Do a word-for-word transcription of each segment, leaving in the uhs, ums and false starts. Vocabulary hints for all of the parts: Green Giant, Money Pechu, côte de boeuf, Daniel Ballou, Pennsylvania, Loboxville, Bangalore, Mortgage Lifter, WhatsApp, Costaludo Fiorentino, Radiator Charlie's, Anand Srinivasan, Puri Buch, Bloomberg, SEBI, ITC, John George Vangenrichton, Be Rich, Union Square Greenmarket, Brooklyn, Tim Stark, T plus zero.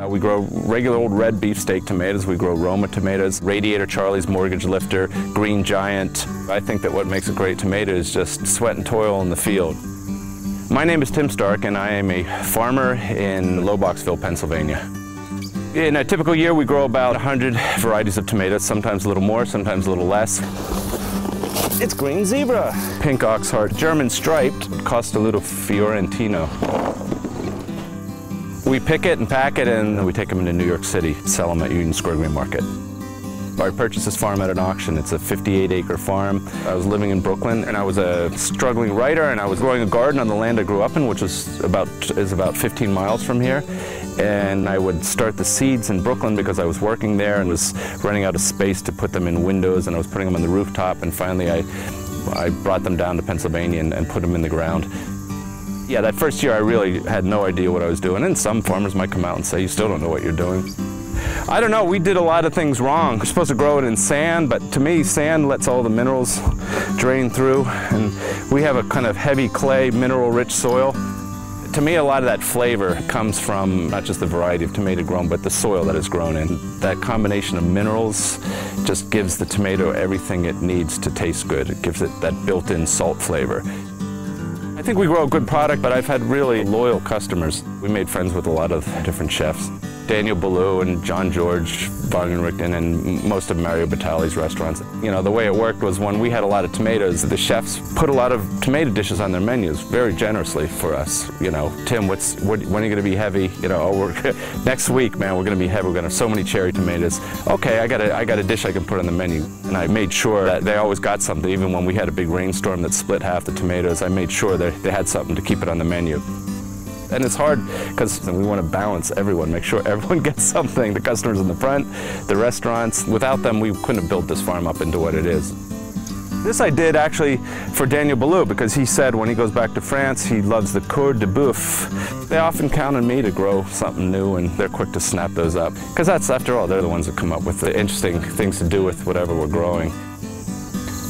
Uh, we grow regular old red beefsteak tomatoes, we grow Roma tomatoes, Radiator Charlie's, Mortgage Lifter, Green Giant. I think that what makes a great tomato is just sweat and toil in the field. My name is Tim Stark and I am a farmer in Loboxville, Pennsylvania. In a typical year we grow about one hundred varieties of tomatoes, sometimes a little more, sometimes a little less. It's green zebra, pink oxheart, German striped, Costaludo Fiorentino. We pick it and pack it and we take them into New York City, sell them at Union Square Greenmarket. I purchased this farm at an auction. It's a fifty-eight acre farm. I was living in Brooklyn and I was a struggling writer and I was growing a garden on the land I grew up in, which is about, is about fifteen miles from here. And I would start the seeds in Brooklyn because I was working there and was running out of space to put them in windows, and I was putting them on the rooftop, and finally I, I brought them down to Pennsylvania and, and put them in the ground. Yeah, that first year I really had no idea what I was doing, and some farmers might come out and say, you still don't know what you're doing. I don't know, we did a lot of things wrong. We're supposed to grow it in sand, but to me sand lets all the minerals drain through, and we have a kind of heavy clay, mineral-rich soil. To me, a lot of that flavor comes from not just the variety of tomato grown, but the soil that it's grown in. That combination of minerals just gives the tomato everything it needs to taste good. It gives it that built-in salt flavor. I think we grow a good product, but I've had really loyal customers. We made friends with a lot of different chefs. Daniel Ballou and John George Vangenrichton and most of Mario Batali's restaurants. You know, the way it worked was when we had a lot of tomatoes, the chefs put a lot of tomato dishes on their menus very generously for us. You know, Tim, what's, what, when are you going to be heavy? You know, oh, we're, next week, man, we're going to be heavy. We're going to have so many cherry tomatoes. Okay, I got, a, I got a dish I can put on the menu. And I made sure that they always got something. Even when we had a big rainstorm that split half the tomatoes, I made sure that they had something to keep it on the menu. And it's hard because we want to balance everyone, make sure everyone gets something, the customers in the front, the restaurants. Without them, we couldn't have built this farm up into what it is. This I did actually for Daniel Ballou because he said when he goes back to France, he loves the côte de boeuf. They often count on me to grow something new and they're quick to snap those up because that's, after all, they're the ones that come up with the interesting things to do with whatever we're growing.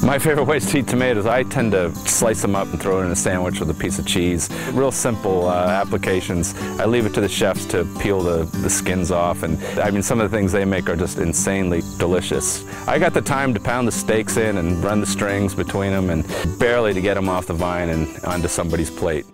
My favorite ways to eat tomatoes, I tend to slice them up and throw it in a sandwich with a piece of cheese. Real simple uh, applications. I leave it to the chefs to peel the, the skins off, and I mean some of the things they make are just insanely delicious. I got the time to pound the steaks in and run the strings between them and barely to get them off the vine and onto somebody's plate.